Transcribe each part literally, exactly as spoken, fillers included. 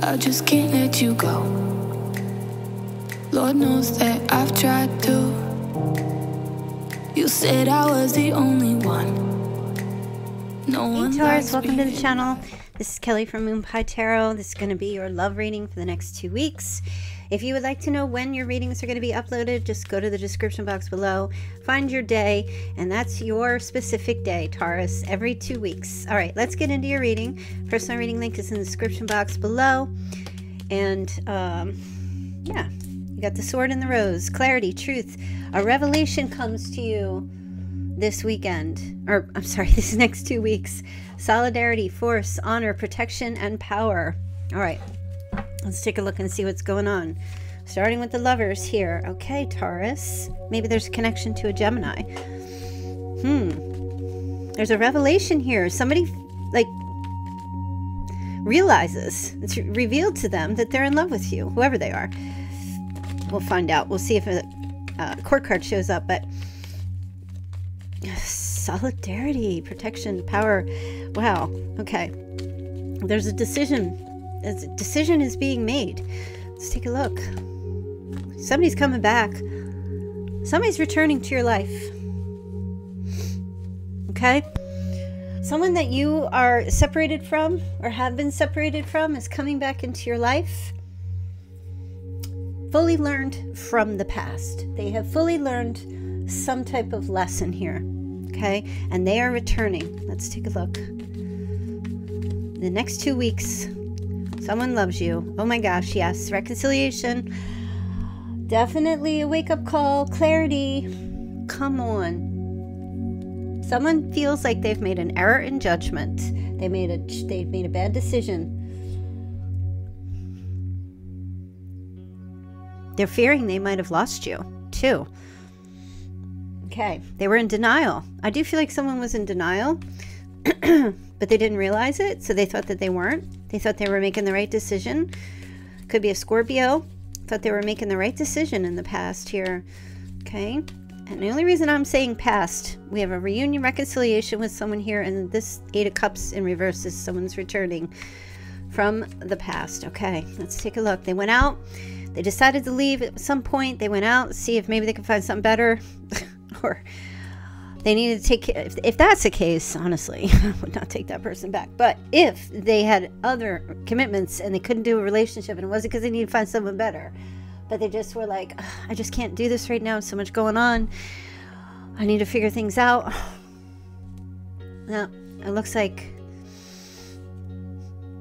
I just can't let you go. Lord knows that I've tried to. You said I was the only one. No one. Hey Taurus, welcome to the channel. This is Kelly from Moon Pie Tarot. This is going to be your love reading for the next two weeks. If you would like to know when your readings are going to be uploaded, just go to the description box below, find your day, and that's your specific day, Taurus, every two weeks. All right, let's get into your reading. Personal reading link is in the description box below. And um, yeah, you got the sword and the rose, clarity, truth. A revelation comes to you this weekend, or I'm sorry, this next two weeks. Solidarity, force, honor, protection, and power. All right. Let's take a look and see what's going on. Starting with the lovers here. Okay, Taurus. Maybe there's a connection to a Gemini. Hmm. There's a revelation here. Somebody, like, realizes. It's revealed to them that they're in love with you, whoever they are. We'll find out. We'll see if a uh, court card shows up, but... Solidarity, protection, power. Wow. Okay. There's a decision... A decision is being made. Let's take a look. Somebody's coming back. Somebody's returning to your life. Okay? Someone that you are separated from or have been separated from is coming back into your life. Fully learned from the past. They have fully learned some type of lesson here. Okay? And they are returning. Let's take a look. The next two weeks... Someone loves you. Oh my gosh, yes. Reconciliation. Definitely a wake-up call. Clarity. Come on. Someone feels like they've made an error in judgment. They made a, they've made a bad decision. They're fearing they might have lost you, too. Okay. They were in denial. I do feel like someone was in denial. But they didn't realize it, so they thought that they weren't. They thought they were making the right decision. Could be a Scorpio. Thought they were making the right decision in the past here. Okay. And the only reason I'm saying past, we have a reunion, reconciliation with someone here, and this Eight of Cups in reverse is someone's returning from the past. Okay, let's take a look. They went out. They decided to leave at some point. They went out, see if maybe they could find something better. Or... They needed to take care, if, if that's the case, honestly, I would not take that person back. But if they had other commitments and they couldn't do a relationship, and it wasn't because they needed to find someone better, but they just were like, I just can't do this right now. So much going on. I need to figure things out. Now, it looks like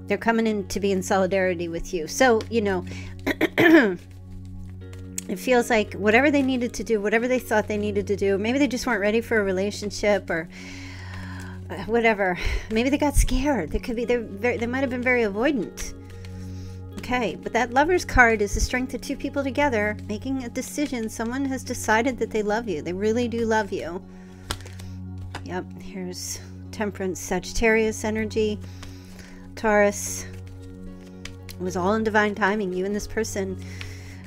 they're coming in to be in solidarity with you. So, you know, it feels like whatever they needed to do, whatever they thought they needed to do, maybe they just weren't ready for a relationship or whatever. Maybe they got scared. They could be, they're very, they might have been very avoidant. Okay, but that lover's card is the strength of two people together making a decision. Someone has decided that they love you. They really do love you. Yep, here's Temperance, Sagittarius energy, Taurus. It was all in divine timing. You and this person...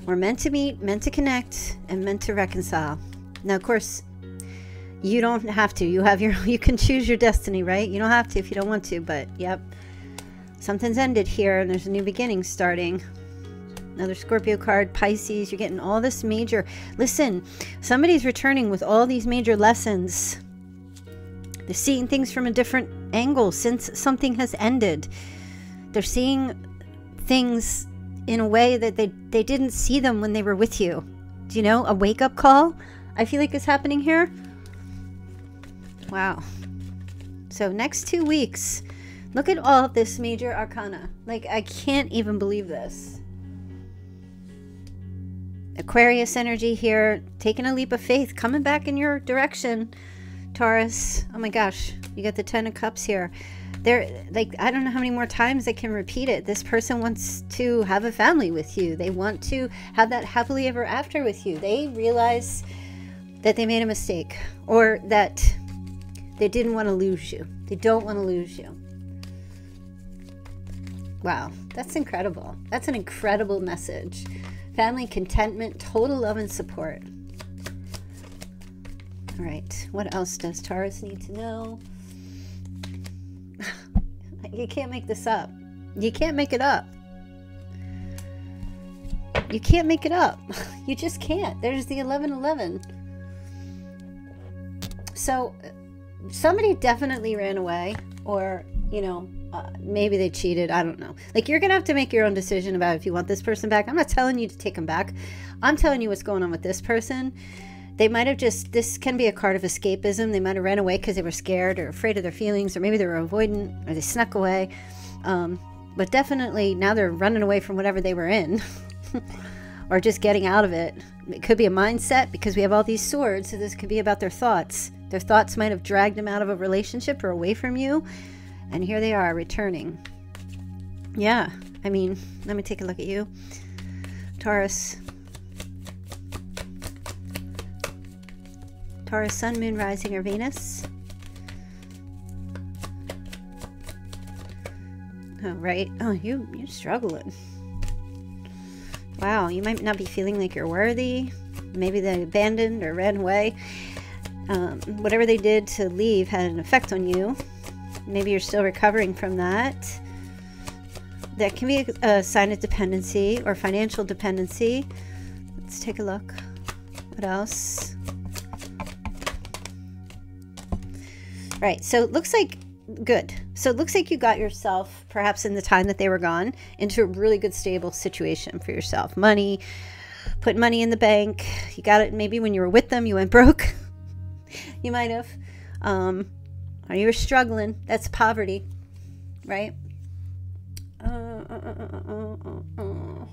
We're meant to meet, meant to connect, and meant to reconcile. Now, of course, you don't have to. You have your, you can choose your destiny, right? You don't have to if you don't want to, but yep. Something's ended here, and there's a new beginning starting. Another Scorpio card, Pisces. You're getting all this major... Listen, somebody's returning with all these major lessons. They're seeing things from a different angle since something has ended. They're seeing things... in a way that they, they didn't see them when they were with you. Do you know? A wake-up call, I feel like, is happening here. Wow. So next two weeks, look at all of this major arcana. Like, I can't even believe this. Aquarius energy here, taking a leap of faith, coming back in your direction, Taurus. Oh my gosh, you got the Ten of Cups here. They're like, I don't know how many more times I can repeat it. This person wants to have a family with you. They want to have that happily ever after with you. They realize that they made a mistake or that they didn't want to lose you. They don't want to lose you. Wow, that's incredible. That's an incredible message. Family, contentment, total love and support. All right, what else does Taurus need to know? You can't make this up. You can't make it up. You can't make it up. You just can't. There's the eleven eleven. So somebody definitely ran away, or, you know, uh, maybe they cheated. I don't know. Like, you're going to have to make your own decision about if you want this person back. I'm not telling you to take them back. I'm telling you what's going on with this person. They might have just, this can be a card of escapism. They might have ran away because they were scared or afraid of their feelings, or maybe they were avoidant, or they snuck away. Um, but definitely now they're running away from whatever they were in. Or just getting out of it. It could be a mindset, because we have all these swords, so this could be about their thoughts. Their thoughts might have dragged them out of a relationship or away from you, and here they are returning. Yeah, I mean, let me take a look at you, Taurus. Taurus, Sun, Moon, Rising, or Venus. Oh, right. Oh, you, you're struggling. Wow, you might not be feeling like you're worthy. Maybe they abandoned or ran away. Um, whatever they did to leave had an effect on you. Maybe you're still recovering from that. That can be a, a sign of dependency or financial dependency. Let's take a look. What else? Right, so it looks like, good. So it looks like you got yourself, perhaps in the time that they were gone, into a really good, stable situation for yourself. Money, put money in the bank. You got it. Maybe when you were with them, you went broke. You might have. Um, or you were struggling. That's poverty, right? Uh, uh, uh, uh, uh, uh.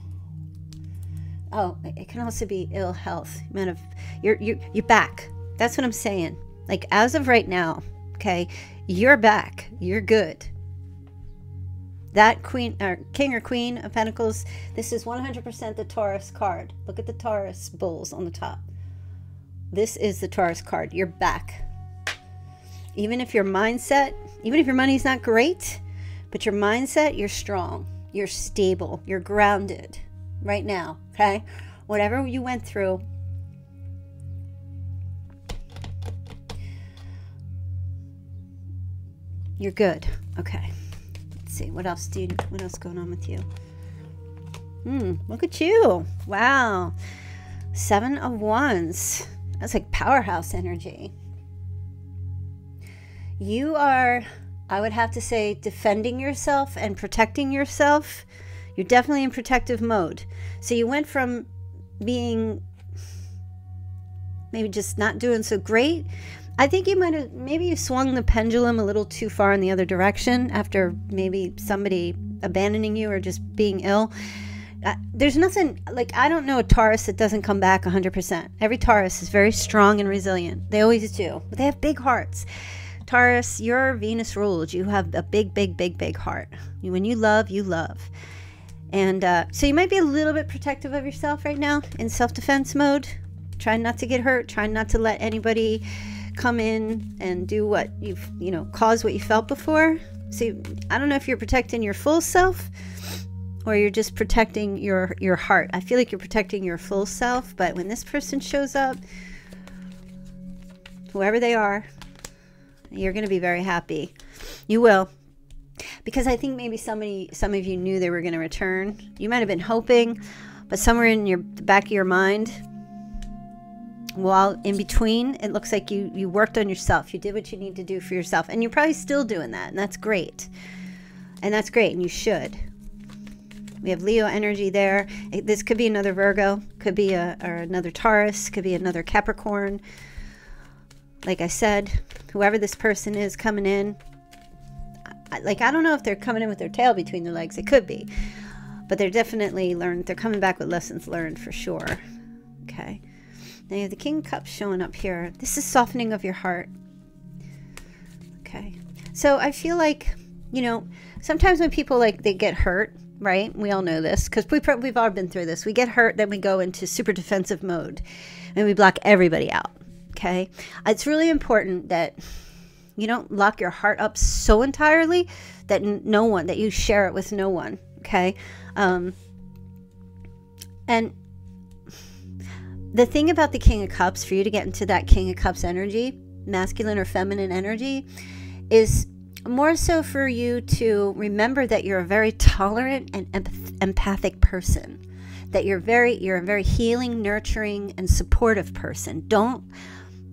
Oh, it can also be ill health. You might have, you're, you're, you're back. That's what I'm saying. Like, as of right now, okay, you're back. You're good. That queen, or king or queen of pentacles, this is one hundred percent the Taurus card. Look at the Taurus bulls on the top. This is the Taurus card. You're back. Even if your mindset, even if your money's not great, but your mindset, you're strong. You're stable. You're grounded right now, okay? Whatever you went through, you're good. Okay. Let's see. What else do you, what else going on with you? Hmm. Look at you. Wow. Seven of Wands. That's like powerhouse energy. You are, I would have to say, defending yourself and protecting yourself. You're definitely in protective mode. So you went from being maybe just not doing so great. I think you might have, maybe you swung the pendulum a little too far in the other direction after maybe somebody abandoning you or just being ill. Uh, there's nothing, like, I don't know a Taurus that doesn't come back one hundred percent. Every Taurus is very strong and resilient. They always do. But they have big hearts. Taurus, you're Venus ruled. You have a big, big, big, big heart. When you love, you love. And uh, so you might be a little bit protective of yourself right now in self-defense mode. Trying not to get hurt. Trying not to let anybody come in and do what you've, you know, cause what you felt before. So you, I don't know if you're protecting your full self or you're just protecting your, your heart. I feel like you're protecting your full self, but when this person shows up, whoever they are, you're going to be very happy. You will. Because I think maybe somebody, some of you knew they were going to return. You might have been hoping, but somewhere in your the back of your mind, while in between, it looks like you you worked on yourself. You did what you need to do for yourself, and you're probably still doing that, and that's great. And that's great, and you should. We have Leo energy there. It, this could be another Virgo, could be a or another Taurus, could be another Capricorn. Like I said, whoever this person is coming in, I, like I don't know if they're coming in with their tail between their legs. It could be, but they're definitely learned. They're coming back with lessons learned for sure. Okay. Now you have the King of Cups showing up here. This is softening of your heart. Okay. So I feel like, you know, sometimes when people, like, they get hurt, right? We all know this because we probably, we've all been through this. We get hurt, then we go into super defensive mode and we block everybody out. Okay. It's really important that you don't lock your heart up so entirely that no one, that you share it with no one. Okay. Um, and the thing about the King of Cups, for you to get into that King of Cups energy, masculine or feminine energy, is more so for you to remember that you're a very tolerant and empath empathic person, that you're very you're a very healing, nurturing, and supportive person. Don't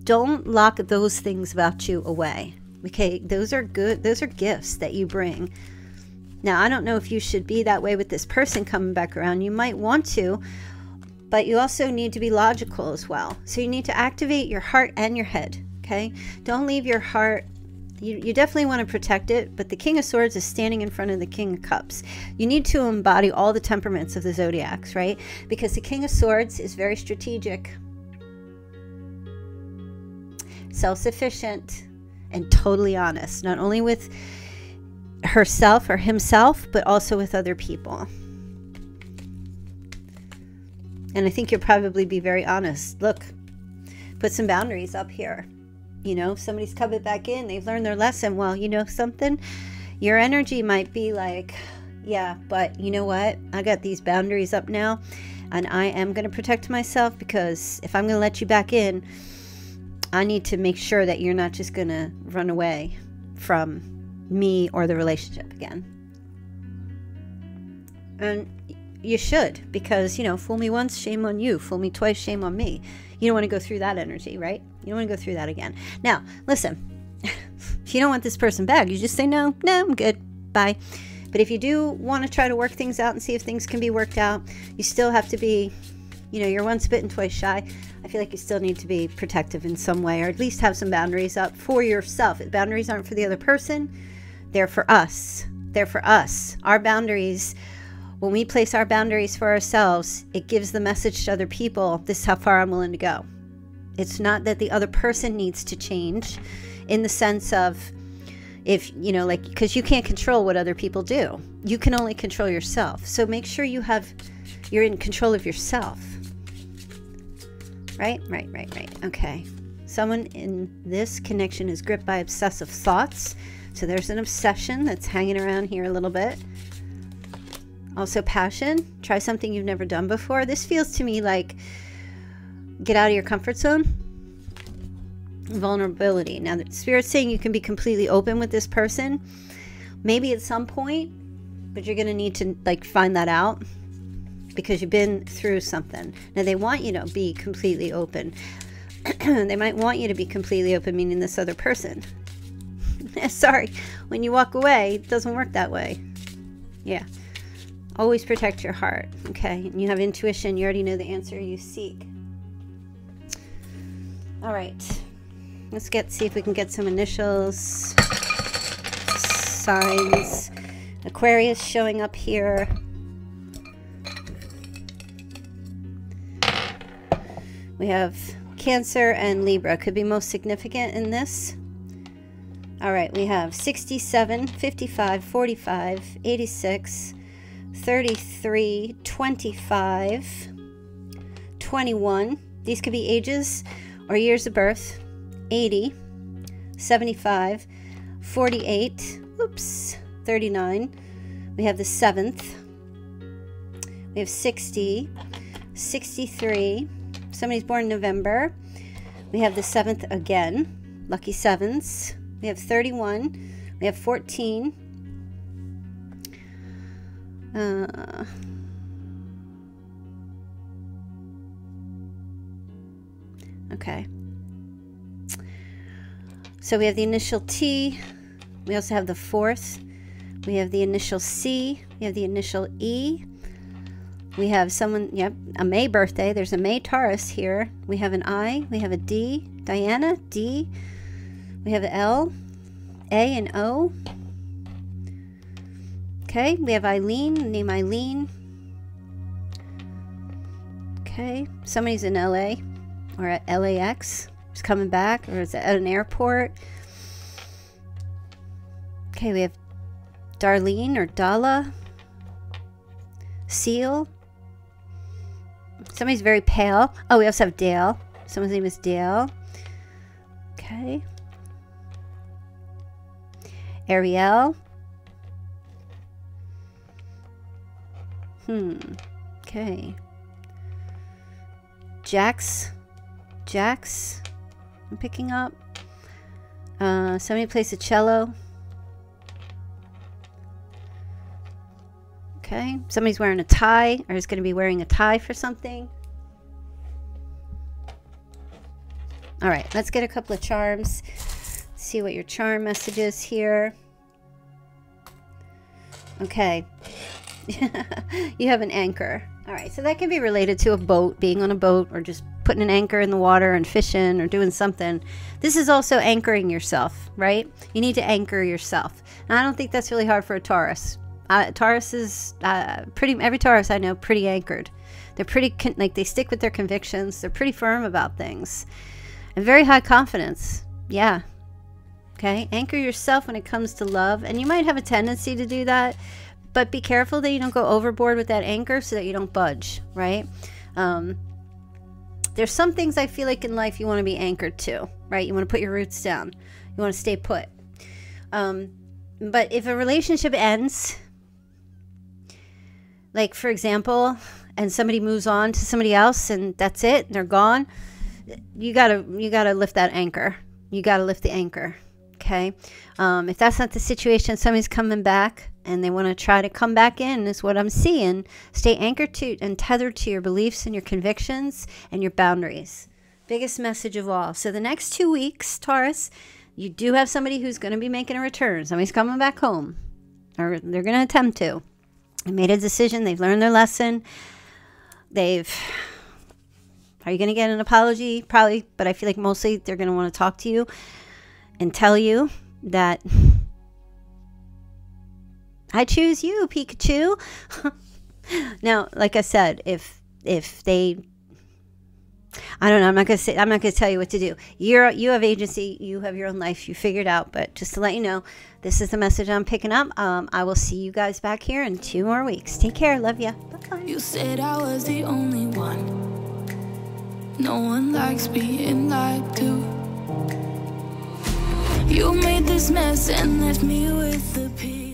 don't lock those things about you away. Okay, those are good. Those are gifts that you bring. Now, I don't know if you should be that way with this person coming back around. You might want to, but you also need to be logical as well. So you need to activate your heart and your head. Okay, don't leave your heart. You, you definitely want to protect it, but the King of Swords is standing in front of the King of Cups. You need to embody all the temperaments of the zodiacs, right? Because the King of Swords is very strategic, self-sufficient, and totally honest, not only with herself or himself, but also with other people. And I think you'll probably be very honest. Look, put some boundaries up here. You know, somebody's coming back in, they've learned their lesson. Well, you know something? Your energy might be like, yeah, but you know what? I got these boundaries up now, and I am going to protect myself, because if I'm going to let you back in, I need to make sure that you're not just going to run away from me or the relationship again. And you should, because, you know, fool me once, shame on you. Fool me twice, shame on me. You don't want to go through that energy, right? You don't want to go through that again. Now, listen, if you don't want this person back, you just say, no, no, I'm good, bye. But if you do want to try to work things out and see if things can be worked out, you still have to be, you know, you're once bitten, twice shy. I feel like you still need to be protective in some way, or at least have some boundaries up for yourself. Boundaries aren't for the other person. They're for us. They're for us. Our boundaries, when we place our boundaries for ourselves, it gives the message to other people, this is how far I'm willing to go. It's not that the other person needs to change in the sense of, if, you know, like, because you can't control what other people do. You can only control yourself. So make sure you have, you're in control of yourself. Right, right, right, right. Okay. Someone in this connection is gripped by obsessive thoughts. So there's an obsession that's hanging around here a little bit. Also passion. Try something you've never done before. This feels to me like get out of your comfort zone. Vulnerability. Now, the Spirit's saying you can be completely open with this person. Maybe at some point, but you're going to need to, like, find that out, because you've been through something. Now, they want you to be completely open. They might want you to be completely open, meaning this other person. Sorry, when you walk away, it doesn't work that way. Yeah. Always protect your heart, okay? And you have intuition. You already know the answer you seek. All right. Let's get see if we can get some initials, signs. Aquarius showing up here. We have Cancer and Libra. Could be most significant in this. All right, we have sixty-seven, fifty-five, forty-five, eighty-six, thirty-three, twenty-five, twenty-one. These could be ages or years of birth. eighty, seventy-five, forty-eight, oops, thirty-nine. We have the seventh. We have sixty, sixty-three. Somebody's born in November. We have the seventh again. Lucky sevens. We have thirty-one. We have fourteen. Uh, okay. So we have the initial T. We also have the fourth. We have the initial C. We have the initial E. We have someone, yep, a May birthday. There's a May Taurus here. We have an I. We have a D. Diana, D. We have an L, A, and O. Okay, we have Eileen, name Eileen. Okay, somebody's in L A or at L A X. It's coming back, or it's at an airport. Okay, we have Darlene or Dala. Seal. Somebody's very pale. Oh, we also have Dale. Someone's name is Dale. Okay. Ariel. Hmm. Okay. Jax. Jax. I'm picking up. Uh, somebody plays a cello. Okay, somebody's wearing a tie or is going to be wearing a tie for something. All right, let's get a couple of charms. Let's see what your charm message is here. Okay. You have an anchor. All right, so that can be related to a boat, being on a boat, or just putting an anchor in the water and fishing or doing something. This is also anchoring yourself, right? You need to anchor yourself. And I don't think that's really hard for a Taurus. Uh, Taurus is uh, pretty, every Taurus I know, pretty anchored. They're pretty, con like they stick with their convictions. They're pretty firm about things. And very high confidence. Yeah. Okay, anchor yourself when it comes to love. And you might have a tendency to do that. But be careful that you don't go overboard with that anchor so that you don't budge, right? Um, there's some things I feel like in life you want to be anchored to, right? You want to put your roots down. You want to stay put. Um, but if a relationship ends, like for example, and somebody moves on to somebody else and that's it, and they're gone, you gotta, you gotta lift that anchor. You gotta lift the anchor, okay? Um, if that's not the situation, somebody's coming back, and they want to try to come back in, is what I'm seeing. Stay anchored to and tethered to your beliefs and your convictions and your boundaries. Biggest message of all. So the next two weeks, Taurus, you do have somebody who's going to be making a return. Somebody's coming back home. Or they're going to attempt to. They made a decision. They've learned their lesson. They've... Are you going to get an apology? Probably. But I feel like mostly they're going to want to talk to you and tell you that... I choose you, Pikachu. Now, like I said, if if they, I don't know, I'm not gonna say, I'm not gonna tell you what to do. You're you have agency, you have your own life, you figure it out. But just to let you know, this is the message I'm picking up. Um, I will see you guys back here in two more weeks. Take care, love ya. Bye. You said I was the only one. No one likes being lied to. You made this mess and left me with the peace.